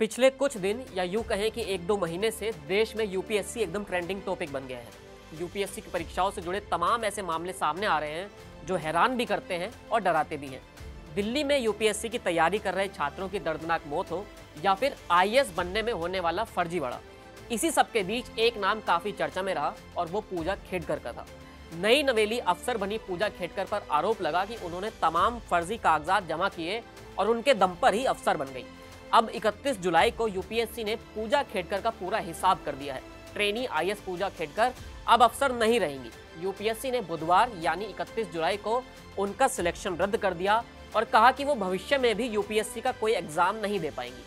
पिछले कुछ दिन या यूँ कहें कि एक दो महीने से देश में यूपीएससी एकदम ट्रेंडिंग टॉपिक बन गया है। यूपीएससी की परीक्षाओं से जुड़े तमाम ऐसे मामले सामने आ रहे हैं जो हैरान भी करते हैं और डराते भी हैं। दिल्ली में यूपीएससी की तैयारी कर रहे छात्रों की दर्दनाक मौत हो या फिर आईएएस बनने में होने वाला फर्जीवाड़ा, इसी सब के बीच एक नाम काफ़ी चर्चा में रहा और वो पूजा खेडकर का था। नई नवेली अफसर बनी पूजा खेडकर पर आरोप लगा कि उन्होंने तमाम फर्जी कागजात जमा किए और उनके दम पर ही अफसर बन गई। अब 31 जुलाई को यूपीएससी ने पूजा खेडकर का पूरा हिसाब कर दिया है। ट्रेनी आईएएस पूजा खेडकर अब अफसर नहीं रहेंगी। यूपीएससी ने बुधवार यानी 31 जुलाई को उनका सिलेक्शन रद्द कर दिया और कहा कि वो भविष्य में भी यूपीएससी का कोई एग्जाम नहीं दे पाएंगी।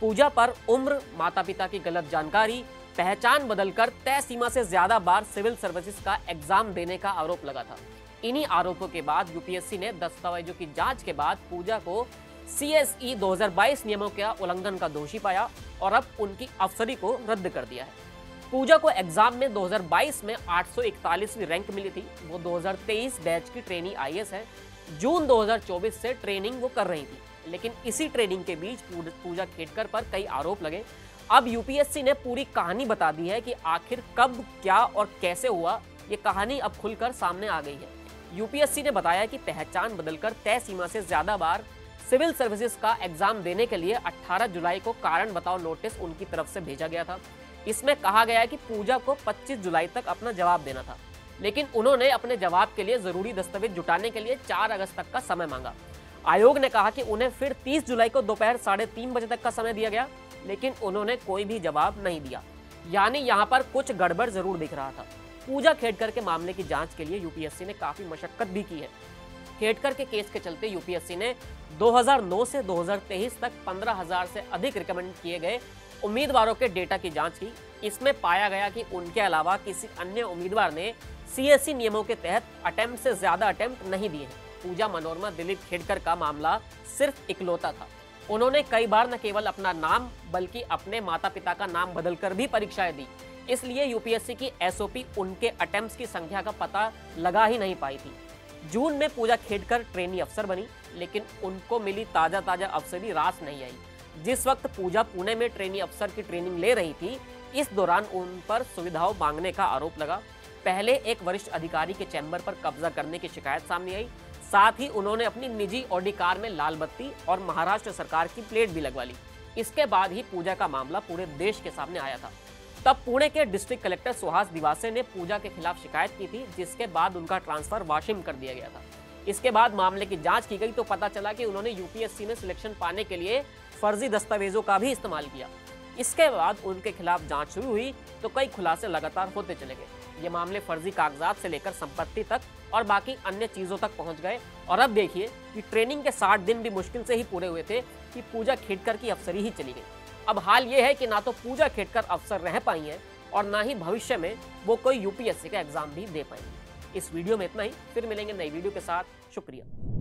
पूजा पर उम्र, माता पिता की गलत जानकारी, पहचान बदलकर तय सीमा से ज्यादा बार सिविल सर्विसेज का एग्जाम देने का आरोप लगा था। इन्हीं आरोपों के बाद यूपीएससी ने दस्तावेजों की जांच के बाद पूजा को CSE 2022 नियमों के उल्लंघन का दोषी पाया और अब उनकी अफसरी को रद्द कर दिया है। पूजा को एग्जाम में 2022 में 841वीं रैंक मिली थी। वो 2023 बैच की ट्रेनी आईएएस है। जून 2024 से ट्रेनिंग वो कर रही थी, लेकिन इसी ट्रेनिंग के बीच पूजा खेडकर पर कई आरोप लगे। अब यूपीएससी ने पूरी कहानी बता दी है कि आखिर कब, क्या और कैसे हुआ। ये कहानी अब खुलकर सामने आ गई है। यूपीएससी ने बताया कि पहचान बदलकर तय सीमा से ज़्यादा बार सिविल सर्विसेज का एग्जाम देने के लिए 18 जुलाई को कारण बताओ नोटिस उनकी तरफ से भेजा गया था। इसमें कहा गया कि पूजा को 25 जुलाई तक अपना जवाब देना था, लेकिन उन्होंने अपने जवाब के लिए ज़रूरी दस्तावेज जुटाने के लिए 4 अगस्त तक का समय मांगा। आयोग ने कहा कि उन्हें फिर 30 जुलाई को दोपहर 3:30 बजे तक का समय दिया गया, लेकिन उन्होंने कोई भी जवाब नहीं दिया। यानी यहाँ पर कुछ गड़बड़ ज़रूर दिख रहा था। पूजा खेडकर के मामले की जाँच के लिए यूपीएससी ने काफ़ी मशक्कत भी की है। खेडकर के केस के चलते यूपीएससी ने 2009 से 2023 तक 15,000 से अधिक रिकमेंड किए गए उम्मीदवारों के डेटा की जांच की। इसमें पाया गया कि उनके अलावा किसी अन्य उम्मीदवार ने CSE नियमों के तहत अटेम्प्ट से ज़्यादा अटेम्प्ट नहीं दिए हैं। पूजा मनोरमा दिलीप खेडकर का मामला सिर्फ इकलौता था। उन्होंने कई बार न केवल अपना नाम बल्कि अपने माता पिता का नाम बदलकर भी परीक्षाएँ दी, इसलिए यूपीएससी की SOP उनके अटेम्प्ट की संख्या का पता लगा ही नहीं पाई थी। जून में पूजा खेडकर ट्रेनी अफसर बनी, लेकिन उनको मिली ताज़ा अफसरी रास नहीं आई। जिस वक्त पूजा पुणे में ट्रेनी अफसर की ट्रेनिंग ले रही थी, इस दौरान उन पर सुविधाओं मांगने का आरोप लगा। पहले एक वरिष्ठ अधिकारी के चैम्बर पर कब्जा करने की शिकायत सामने आई। साथ ही उन्होंने अपनी निजी ऑडी कार में लाल बत्ती और महाराष्ट्र सरकार की प्लेट भी लगवा ली। इसके बाद ही पूजा का मामला पूरे देश के सामने आया था। तब पुणे के डिस्ट्रिक्ट कलेक्टर सुहास दिवासे ने पूजा के खिलाफ शिकायत की थी, जिसके बाद उनका ट्रांसफर वाशिम कर दिया गया था। इसके बाद मामले की जांच की गई तो पता चला कि उन्होंने यूपीएससी में सिलेक्शन पाने के लिए फर्जी दस्तावेजों का भी इस्तेमाल किया। इसके बाद उनके खिलाफ जांच शुरू हुई तो कई खुलासे लगातार होते चले गए। ये मामले फर्जी कागजात से लेकर संपत्ति तक और बाकी अन्य चीज़ों तक पहुँच गए। और अब देखिए कि ट्रेनिंग के 60 दिन भी मुश्किल से ही पूरे हुए थे कि पूजा खेडकर की अफसरी ही चली गई। अब हाल ये है कि ना तो पूजा खेडकर अफसर रह पाई हैं और ना ही भविष्य में वो कोई यूपीएससी का एग्जाम भी दे पाएंगे। इस वीडियो में इतना ही, फिर मिलेंगे नई वीडियो के साथ। शुक्रिया।